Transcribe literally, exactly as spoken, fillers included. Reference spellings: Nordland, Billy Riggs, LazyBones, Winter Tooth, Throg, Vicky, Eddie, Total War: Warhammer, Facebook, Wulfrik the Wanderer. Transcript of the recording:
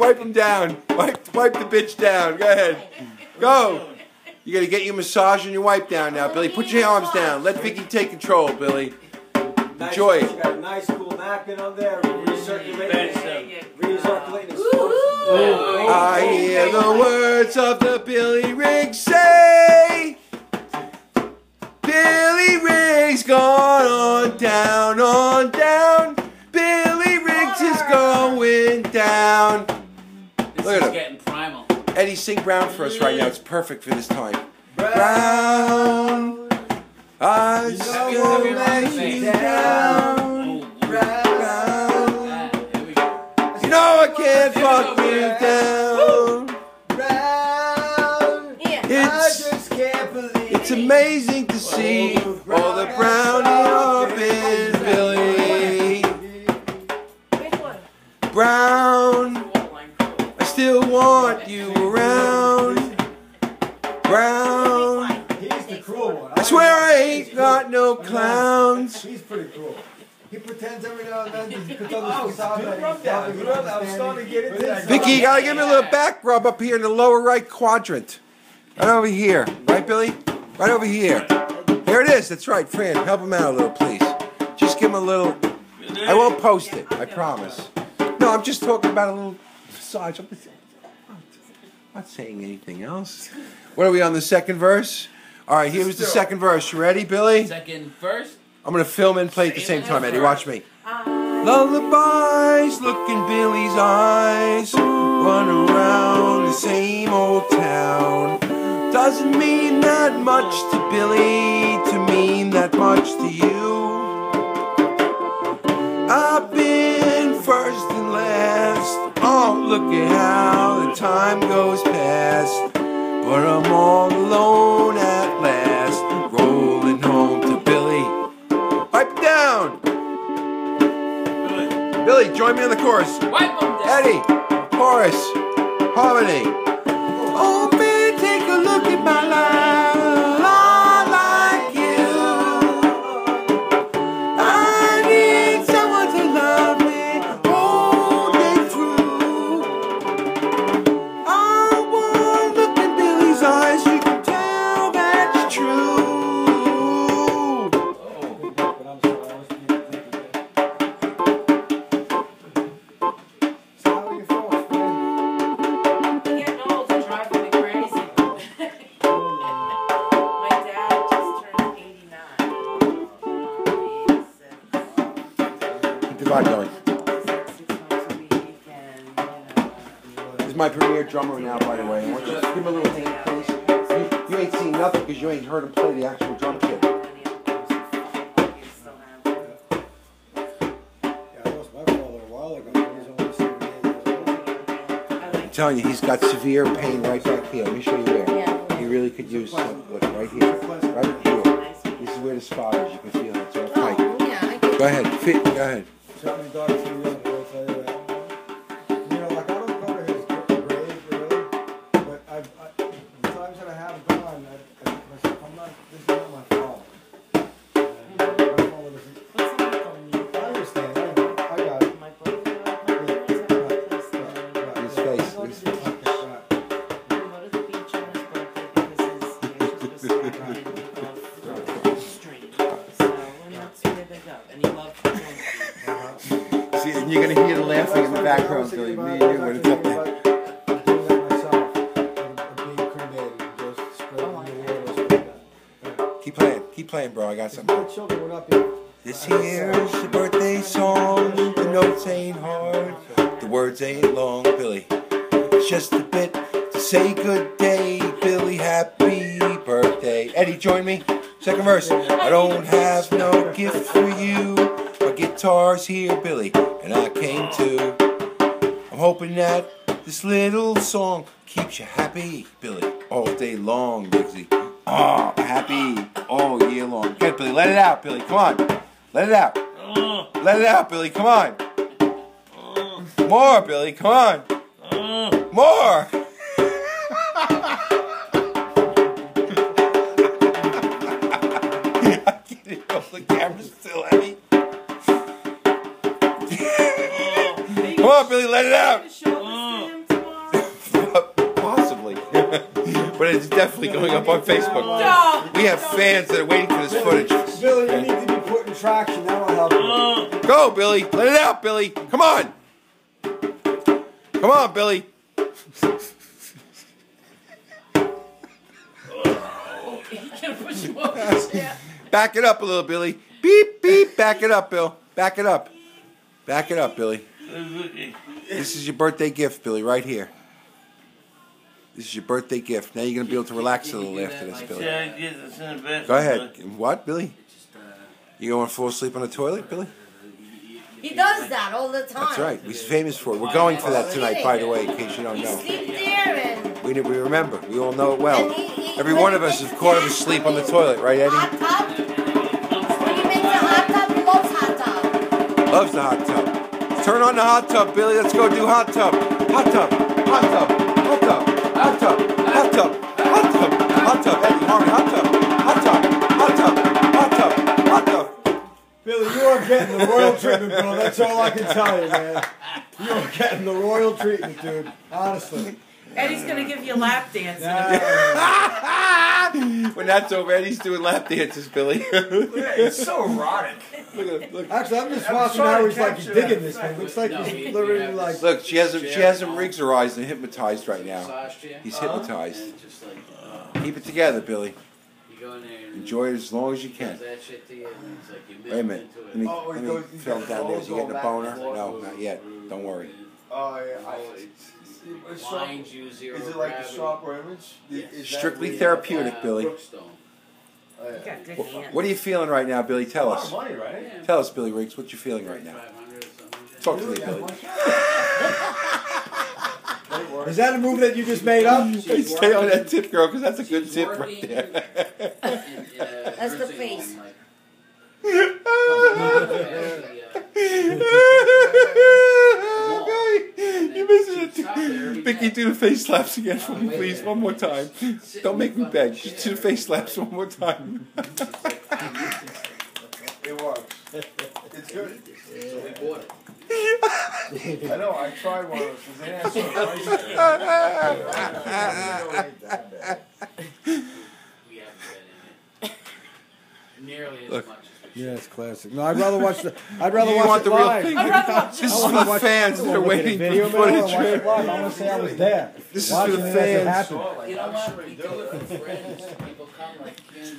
wipe them down. Wipe, wipe the bitch down. Go ahead. Go. You gotta get your massage and your wipe down now, Billy. Put your arms down. Let Vicky take control, Billy. Enjoy it. You got a nice cool napkin on there. Recirculating. Recirculating. I hear the words of the Billy Riggs say, Billy Riggs gone on down, on down. Billy Riggs is going down. This Look at is him. Getting primal. Eddie, sing Brown for us right now. It's perfect for this time. Brown, I'm gonna let you down. Brown, you know I can't fuck you down. Brown, it's, I just can't believe it's amazing to see all the brown in your biz, Billy. Brown. I still want you around, Brown. He's the cruel one. I swear I ain't got no clowns. He's pretty cruel. He pretends every now and then. He's I Vicky, you gotta give me a little back rub up here in the lower right quadrant. Right over here. Right, Billy? Right over here. There it is. That's right, Fran. Help him out a little, please. Just give him a little. I won't post it. I promise. No, I'm just talking about a little. I'm not saying anything else. What are we on, the second verse? All right, here was the second verse. You ready, Billy? Second verse. I'm going to film and play at the same time, Eddie. Watch me. Lullabies, look in Billy's eyes. Run around the same old town. Doesn't mean that much to Billy, to mean that much to you. I've been first and last. Oh, look at how the time goes past. But I'm all alone at last, rolling home to Billy. Wipe it down! Billy, Billy, join me on the chorus. Wipe them down! Eddie, chorus, harmony. Oh, man, take a look at my life. I like you. I need someone to love me. My premier drummer now, by the way. I want you to give him a little hand, please. You, you ain't seen nothing because you ain't heard him play the actual drum kit. I'm telling you, he's got severe pain right back here. Let me show you where. He really could use some. Look, right here. Right here. This is where the spot is. You can feel it. It's all tight. Go ahead. Fit. Go ahead. You're going to hear the laughing in the background, Billy. Me and you, when it's up there. Keep playing, keep playing, bro. I got something. This here's the birthday song. The notes ain't hard, the words ain't long, Billy. It's just a bit to say good day, Billy. Happy birthday. Eddie, join me. Second verse. I don't have no gift for you. My guitar's here, Billy, and I came too. I'm hoping that this little song keeps you happy, Billy, all day long, Riggsy. Oh, happy all year long. Good, Billy, let it out, Billy, come on. Let it out. Let it out, Billy, come on. More, Billy, come on. More. I get it off the camera still, Eddie. Come on, Billy, let it out. but it's definitely going up on Facebook. No, we have fans that are waiting for this Billy, footage. Billy, you need to be put in traction. That'll help you. Go, Billy. Let it out, Billy. Come on. Come on, Billy. Oh, he can push you off his chair. Back it up a little, Billy. Beep, beep. Back it up, Bill. Back it up. Back it up, Billy. This is your birthday gift, Billy, right here. This is your birthday gift. Now you're going to be able to relax a little after this, Billy. Go ahead. What, Billy? You going to fall asleep on the toilet, Billy? He does that all the time. That's right. He's famous for it. We're going for that tonight, by the way, in case you don't know. Sleep there and... We, we remember. We all know it well. Every one of us is caught up asleep on the toilet, right, Eddie? Hot tub. When he makes a hot tub, he loves hot tub. Loves the hot tub. Turn on the hot tub, Billy. Let's go do hot tub. Hot tub. Hot tub. Hot tub. Hot tub. Hot tub. Hot tub. Hot tub. Eddie, hurry. Hot tub. Hot tub. Hot tub. Hot tub. Hot tub. Billy, you are getting the royal treatment, bro. That's all I can tell you, man. You are getting the royal treatment, dude. Honestly. Eddie's gonna give you lap dances. Nah. When that's over, Eddie's doing lap dances, Billy. It's so erotic. Look at, look. Actually, I'm just watching how he's like digging this thing. Looks like no, he's he, literally he like. Look, she has him. She has him rigsorized and hypnotized right now. He's hypnotized. Uh, just like, uh, keep it together, Billy. You go in there and enjoy it as long as you can. That shit together, it's like you Wait a minute. Let me, oh, let me goes, film down there. Is he getting a boner? No, not yet. Don't worry. Oh yeah. I, it's, it's strong, is it like a strong image? Yes. Strictly therapeutic, uh, Billy. Oh, yeah. What, what are you feeling right now, Billy? Tell us. Money, right? Yeah. Tell us, Billy Riggs, what you're feeling right now. Talk to me, Billy. Is that a move that you just made up? Stay on that tip, girl, because that's a good tip right there. That's the face. Vicky, do the face slaps again for me, please, one more time. Don't make me beg. Just do the face slaps one more time. It works. It's good. I know, I tried one of those. We haven't been in it nearly as much. Yeah, it's classic. No, I'd rather watch the. I'd rather you watch want the real live. Thing. I'd rather watch this is for the fans that are waiting for footage. I want to say I was there. This is for the fans. You know what? We do it for friends. People come like.